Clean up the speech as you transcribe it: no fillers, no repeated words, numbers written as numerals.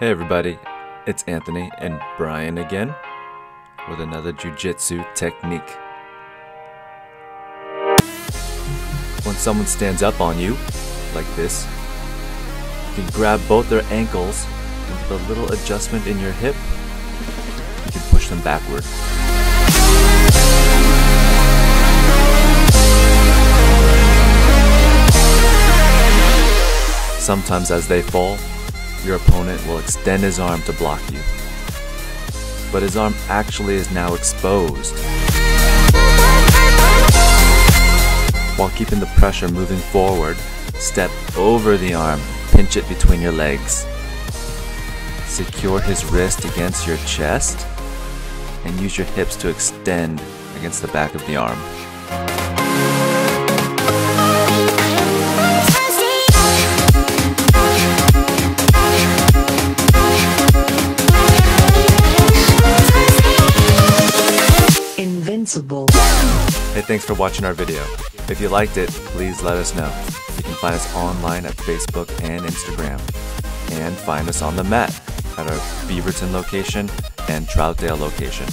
Hey everybody, it's Anthony and Brian again with another jiu-jitsu technique. When someone stands up on you, like this, you can grab both their ankles and with a little adjustment in your hip, you can push them backward. Sometimes as they fall, your opponent will extend his arm to block you, but his arm actually is now exposed. While keeping the pressure moving forward, step over the arm, pinch it between your legs. Secure his wrist against your chest and use your hips to extend against the back of the arm. Hey, thanks for watching our video. If you liked it, please let us know. You can find us online at Facebook and Instagram. And find us on the mat at our Beaverton location and Troutdale location.